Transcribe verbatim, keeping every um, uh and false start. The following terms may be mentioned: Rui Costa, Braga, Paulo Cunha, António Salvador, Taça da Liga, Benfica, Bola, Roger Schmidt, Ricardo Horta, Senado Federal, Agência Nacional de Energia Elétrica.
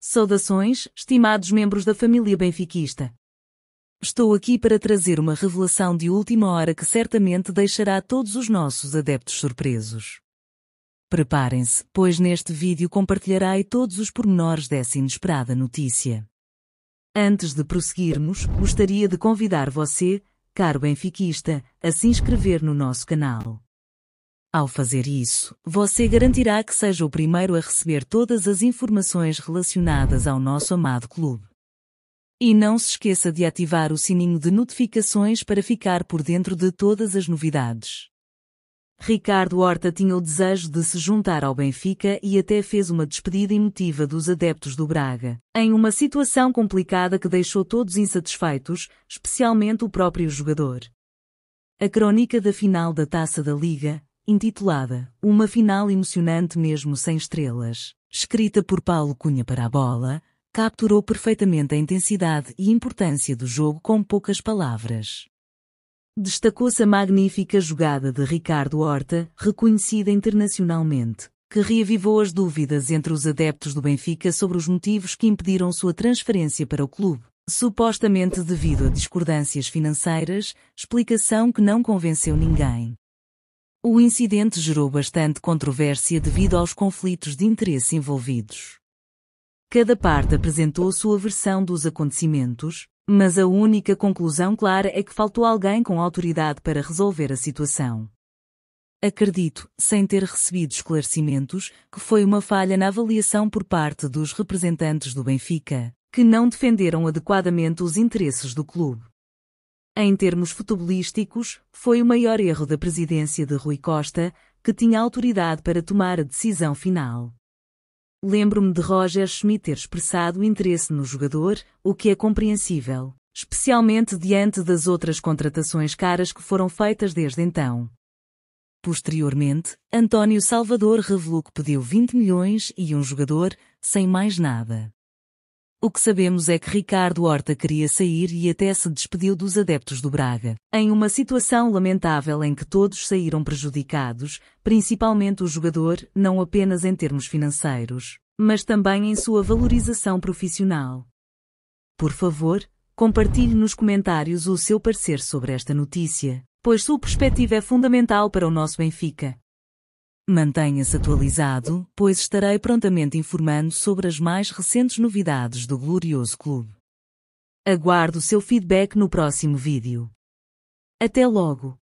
Saudações, estimados membros da família benfiquista. Estou aqui para trazer uma revelação de última hora que certamente deixará todos os nossos adeptos surpresos. Preparem-se, pois neste vídeo compartilharei todos os pormenores dessa inesperada notícia. Antes de prosseguirmos, gostaria de convidar você, caro benfiquista, a se inscrever no nosso canal. Ao fazer isso, você garantirá que seja o primeiro a receber todas as informações relacionadas ao nosso amado clube. E não se esqueça de ativar o sininho de notificações para ficar por dentro de todas as novidades. Ricardo Horta tinha o desejo de se juntar ao Benfica e até fez uma despedida emotiva dos adeptos do Braga, em uma situação complicada que deixou todos insatisfeitos, especialmente o próprio jogador. A crónica da final da Taça da Liga, intitulada "Uma final emocionante mesmo sem estrelas", escrita por Paulo Cunha para a Bola, capturou perfeitamente a intensidade e importância do jogo com poucas palavras. Destacou-se a magnífica jogada de Ricardo Horta, reconhecida internacionalmente, que reavivou as dúvidas entre os adeptos do Benfica sobre os motivos que impediram sua transferência para o clube, supostamente devido a discordâncias financeiras, explicação que não convenceu ninguém. O incidente gerou bastante controvérsia devido aos conflitos de interesse envolvidos. Cada parte apresentou sua versão dos acontecimentos, mas a única conclusão clara é que faltou alguém com autoridade para resolver a situação. Acredito, sem ter recebido esclarecimentos, que foi uma falha na avaliação por parte dos representantes do Benfica, que não defenderam adequadamente os interesses do clube. Em termos futebolísticos, foi o maior erro da presidência de Rui Costa, que tinha autoridade para tomar a decisão final. Lembro-me de Roger Schmidt ter expressado interesse no jogador, o que é compreensível, especialmente diante das outras contratações caras que foram feitas desde então. Posteriormente, António Salvador revelou que pediu vinte milhões e um jogador, sem mais nada. O que sabemos é que Ricardo Horta queria sair e até se despediu dos adeptos do Braga, em uma situação lamentável em que todos saíram prejudicados, principalmente o jogador, não apenas em termos financeiros, mas também em sua valorização profissional. Por favor, compartilhe nos comentários o seu parecer sobre esta notícia, pois sua perspectiva é fundamental para o nosso Benfica. Mantenha-se atualizado, pois estarei prontamente informando sobre as mais recentes novidades do glorioso clube. Aguardo o seu feedback no próximo vídeo. Até logo!